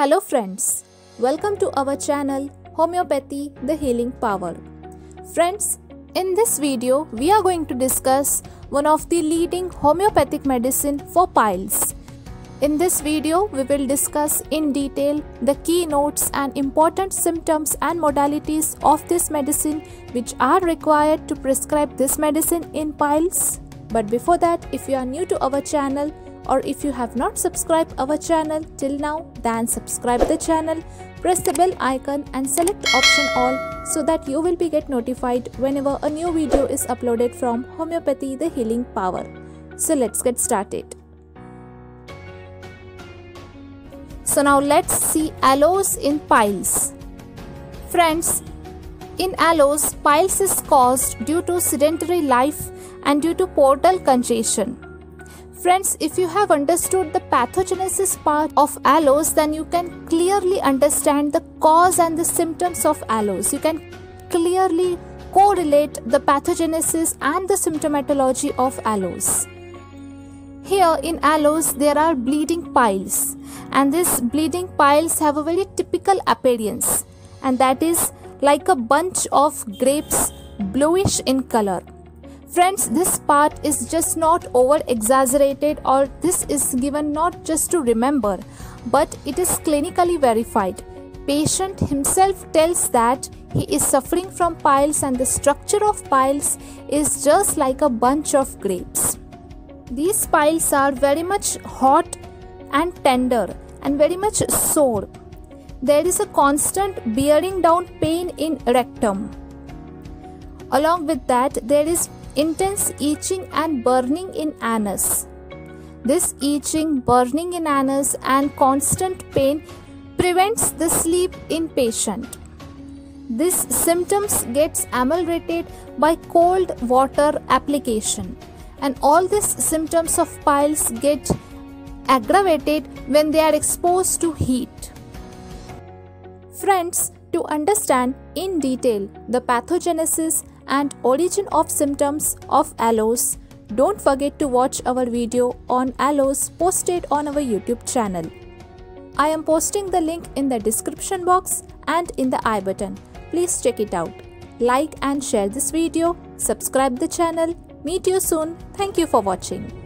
Hello friends, welcome to our channel homeopathy the healing power. Friends, in this video we are going to discuss one of the leading homeopathic medicine for piles. In this video we will discuss in detail the key notes and important symptoms and modalities of this medicine which are required to prescribe this medicine in piles. But before that, if you are new to our channel or if you have not subscribed our channel till now, then subscribe the channel, press the bell icon and select option all so that you will be get notified whenever a new video is uploaded from Homeopathy the Healing Power. So let's get started. So now let's see aloes in piles. Friends, in aloes, piles is caused due to sedentary life and due to portal congestion. Friends, if you have understood the pathogenesis part of aloes, then you can clearly understand the cause and the symptoms of aloes. You can clearly correlate the pathogenesis and the symptomatology of aloes. Here in aloes, there are bleeding piles, and these bleeding piles have a very typical appearance, and that is like a bunch of grapes, bluish in color. Friends, this part is just not over exaggerated, or this is given not just to remember, but it is clinically verified. Patient himself tells that he is suffering from piles and the structure of piles is just like a bunch of grapes. These piles are very much hot and tender and very much sore. There is a constant bearing down pain in rectum. Along with that, there is intense itching and burning in anus. This itching, burning in anus and constant pain prevents the sleep in patient. These symptoms gets ameliorated by cold water application, and all these symptoms of piles get aggravated when they are exposed to heat. Friends, to understand in detail the pathogenesis and origin of symptoms of aloes, don't forget to watch our video on aloes posted on our YouTube channel. I am posting the link in the description box and in the I button. Please check it out. Like and share this video. Subscribe the channel. Meet you soon. Thank you for watching.